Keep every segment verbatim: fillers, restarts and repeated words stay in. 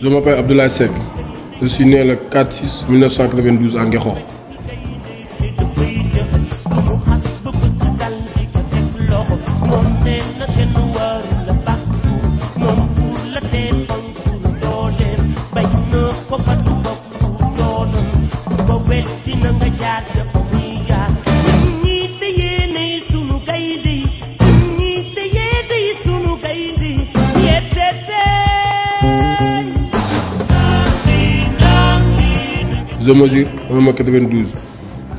Je m'appelle Abdoulaye Seck. Je suis né le quatre six mille neuf cent quatre-vingt-douze à Guerrero. Je mesure un mètre quatre-vingt-douze,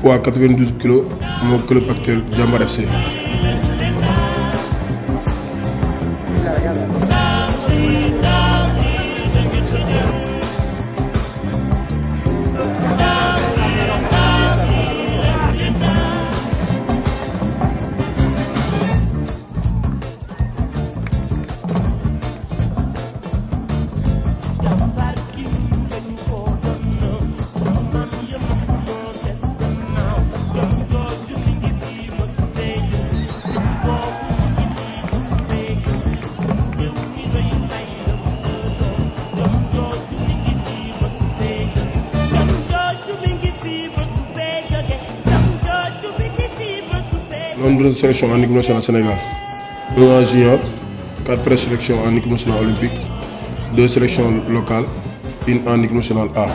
poids quatre-vingt-douze kilos, mon club actuel Diambars F C. Nombre de sélections en équipe nationale Sénégal, un en junior, quatre présélections en équipe nationale olympique, deux sélections locales, une en équipe nationale A.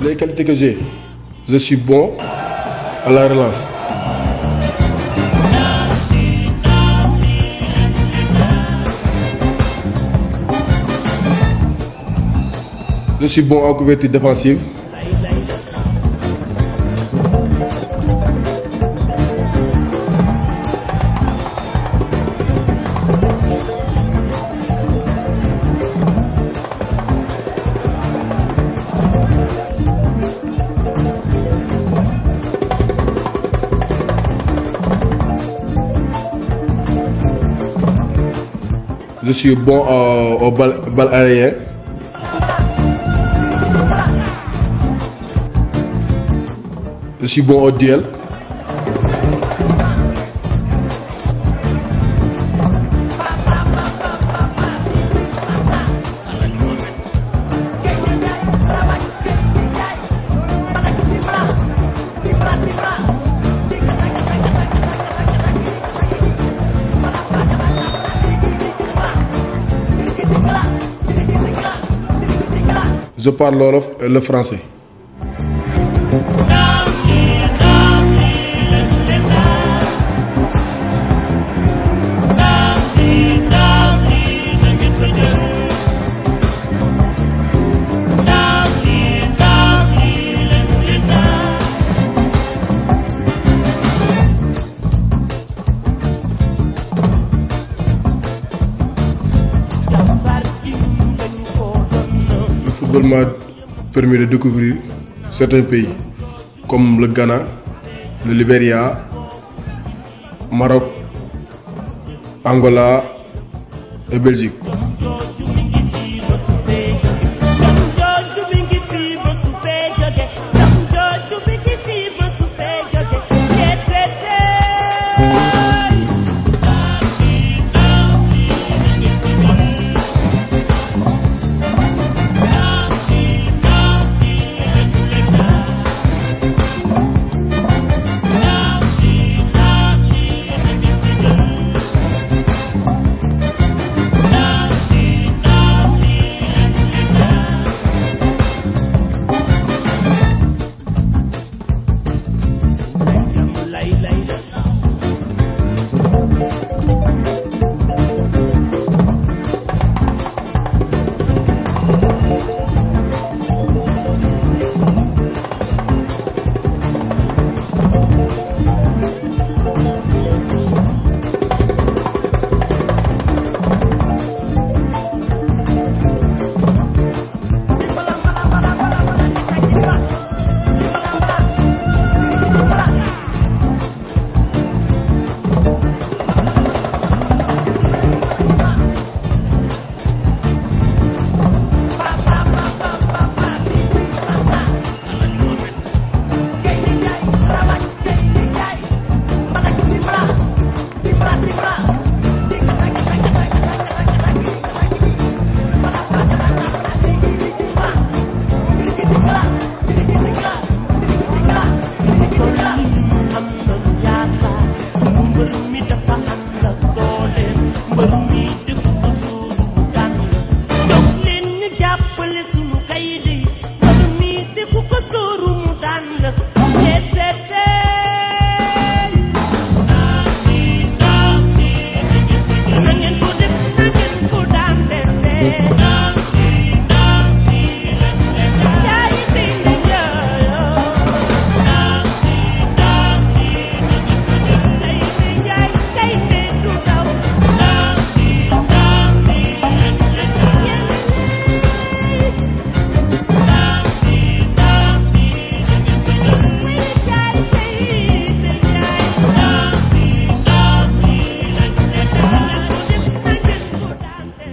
Les qualités que j'ai, je suis bon à la relance. Je suis bon en couverture défensive. Je suis bon euh, au bal, bal aérien. Je suis bon au duel. Je parle l'orof et le français. Le football m'a permis de découvrir certains pays comme le Ghana, le Libéria, Maroc, Angola et Belgique.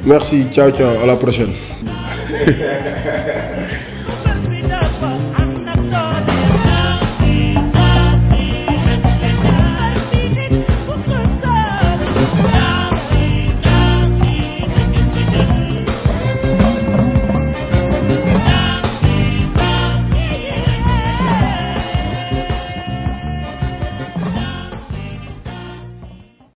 Merci, ciao, ciao, à la prochaine.